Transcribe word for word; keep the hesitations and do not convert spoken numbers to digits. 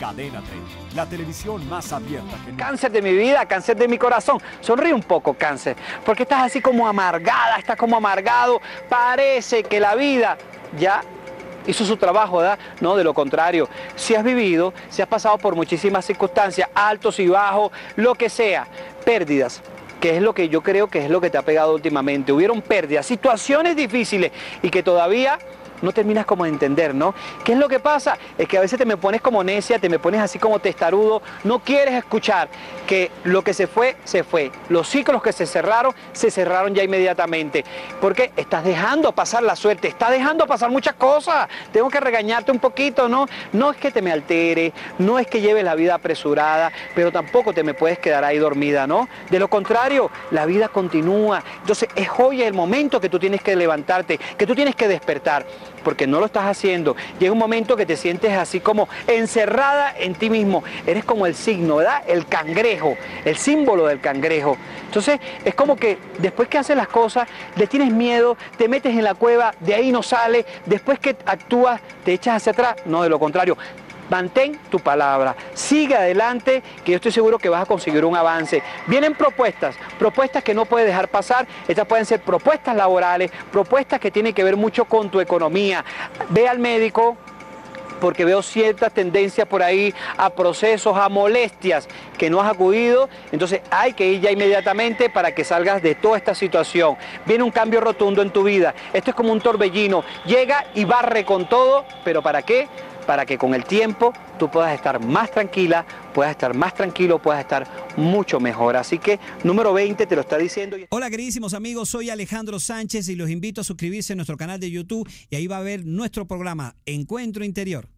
Cadena tres, la televisión más abierta que... Cáncer de mi vida, cáncer de mi corazón, sonríe un poco, Cáncer, porque estás así como amargada, estás como amargado, parece que la vida ya hizo su trabajo, ¿verdad? No, de lo contrario, si has vivido, si has pasado por muchísimas circunstancias, altos y bajos, lo que sea, pérdidas, que es lo que yo creo que es lo que te ha pegado últimamente, hubieron pérdidas, situaciones difíciles y que todavía no terminas como de entender, ¿no? ¿Qué es lo que pasa? Es que a veces te me pones como necia, te me pones así como testarudo, no quieres escuchar que lo que se fue, se fue. Los ciclos que se cerraron, se cerraron ya inmediatamente. Porque estás dejando pasar la suerte, estás dejando pasar muchas cosas. Tengo que regañarte un poquito, ¿no? No es que te me altere, no es que lleves la vida apresurada, pero tampoco te me puedes quedar ahí dormida, ¿no? De lo contrario, la vida continúa. Entonces es hoy el momento que tú tienes que levantarte, que tú tienes que despertar, porque no lo estás haciendo. Llega un momento que te sientes así como encerrada en ti mismo. Eres como el signo, ¿verdad? El cangrejo, el símbolo del cangrejo. Entonces es como que después que haces las cosas, le tienes miedo, te metes en la cueva, de ahí no sales, después que actúas, te echas hacia atrás. No, de lo contrario. Mantén tu palabra, sigue adelante, que yo estoy seguro que vas a conseguir un avance. Vienen propuestas, propuestas que no puedes dejar pasar. Estas pueden ser propuestas laborales, propuestas que tienen que ver mucho con tu economía. Ve al médico, porque veo ciertas tendencias por ahí a procesos, a molestias que no has acudido, entonces hay que ir ya inmediatamente para que salgas de toda esta situación. Viene un cambio rotundo en tu vida, esto es como un torbellino, llega y barre con todo, pero ¿para qué? Para que con el tiempo tú puedas estar más tranquila, puedas estar más tranquilo, puedas estar mucho mejor. Así que número veinte te lo está diciendo. Hola queridísimos amigos, soy Alejandro Sánchez y los invito a suscribirse a nuestro canal de YouTube y ahí va a ver nuestro programa Encuentro Interior.